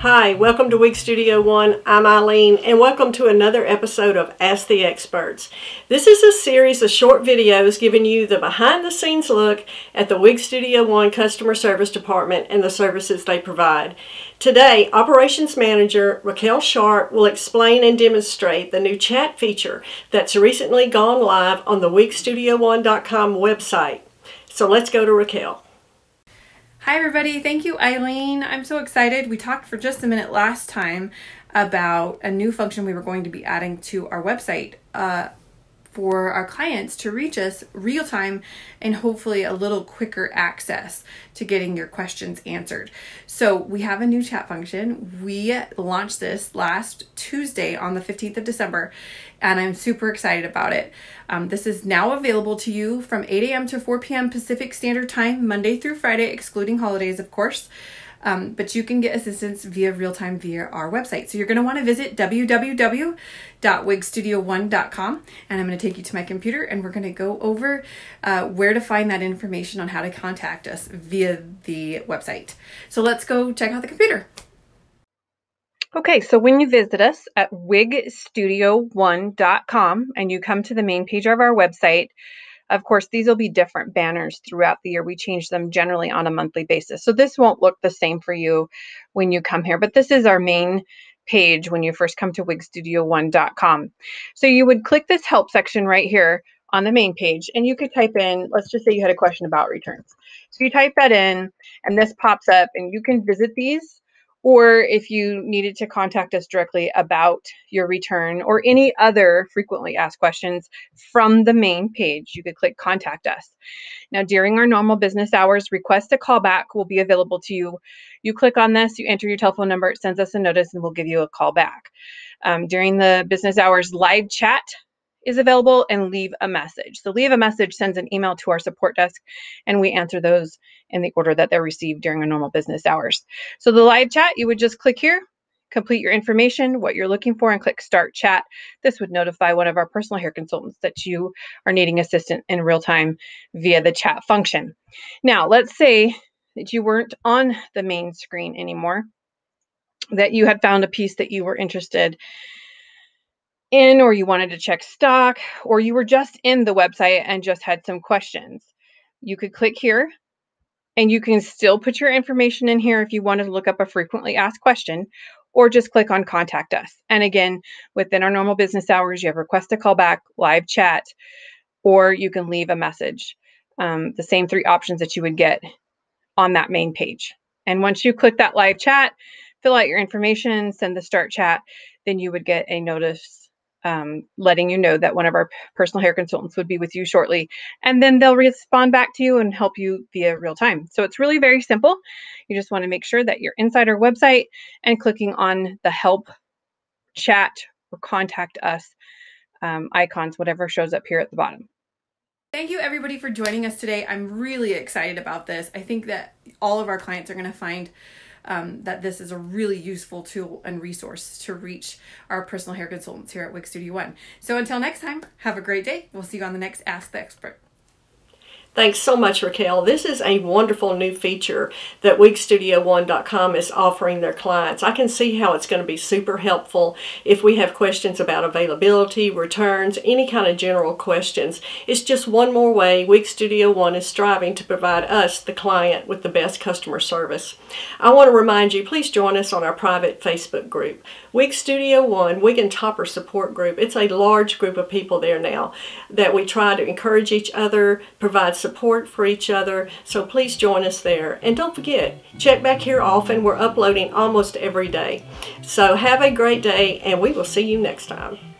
Hi, welcome to Wig Studio 1. I'm Eileen, and welcome to another episode of Ask the Experts. This is a series of short videos giving you the behind-the-scenes look at the Wig Studio 1 Customer Service Department and the services they provide. Today, Operations Manager Racquel Sharp will explain and demonstrate the new chat feature that's recently gone live on the WigStudio1.com website. So let's go to Racquel. Hi everybody, thank you Eileen. I'm so excited. We talked for just a minute last time about a new function we were going to be adding to our website for our clients to reach us real time and hopefully a little quicker access to getting your questions answered. So we have a new chat function. We launched this last Tuesday on the 15th of December, and I'm super excited about it. This is now available to you from 8 a.m. to 4 p.m. Pacific Standard Time, Monday through Friday, excluding holidays, of course. But you can get assistance via real-time via our website. So you're going to want to visit www.wigstudio1.com, and I'm going to take you to my computer, and we're going to go over where to find that information on how to contact us via the website. So let's go check out the computer. Okay, so when you visit us at wigstudio1.com and you come to the main page of our website, of course, these will be different banners throughout the year. We change them generally on a monthly basis. So this won't look the same for you when you come here, but this is our main page when you first come to wigstudio1.com. So you would click this help section right here on the main page, and you could type in, let's just say you had a question about returns. So you type that in, and this pops up, and you can visit these, or if you needed to contact us directly about your return or any other frequently asked questions from the main page, you could click contact us. Now, during our normal business hours, request a callback will be available to you. You click on this, you enter your telephone number, it sends us a notice, and we'll give you a call back. During the business hours, live chat is available, and leave a message. So leave a message sends an email to our support desk, and we answer those in the order that they're received during our normal business hours. So the live chat, you would just click here, complete your information, what you're looking for, and click start chat. This would notify one of our personal hair consultants that you are needing assistance in real time via the chat function. Now, let's say that you weren't on the main screen anymore, that you had found a piece that you were interested in, or you wanted to check stock, or you were just in the website and just had some questions. You could click here, and you can still put your information in here if you wanted to look up a frequently asked question, or just click on contact us. And again, within our normal business hours, you have request a callback, live chat, or you can leave a message. The same three options that you would get on that main page. And once you click that live chat, fill out your information, send the start chat, then you would get a notice letting you know that one of our personal hair consultants would be with you shortly, and then they'll respond back to you and help you via real time. So it's really very simple. You just want to make sure that you're inside our website and clicking on the help, chat, or contact us icons, whatever shows up here at the bottom. Thank you everybody for joining us today. I'm really excited about this. I think that all of our clients are going to find that this is a really useful tool and resource to reach our personal hair consultants here at Wig Studio 1. So until next time, have a great day. We'll see you on the next Ask the Expert. Thanks so much, Racquel. This is a wonderful new feature that WigStudio1.com is offering their clients. I can see how it's going to be super helpful if we have questions about availability, returns, any kind of general questions. It's just one more way WigStudio1 is striving to provide us, the client, with the best customer service. I want to remind you, please join us on our private Facebook group, WigStudio1 Wig and Topper Support Group. It's a large group of people there now that we try to encourage each other, provide support for each other, so please join us there. And don't forget, check back here often. We're uploading almost every day. So have a great day, and we will see you next time.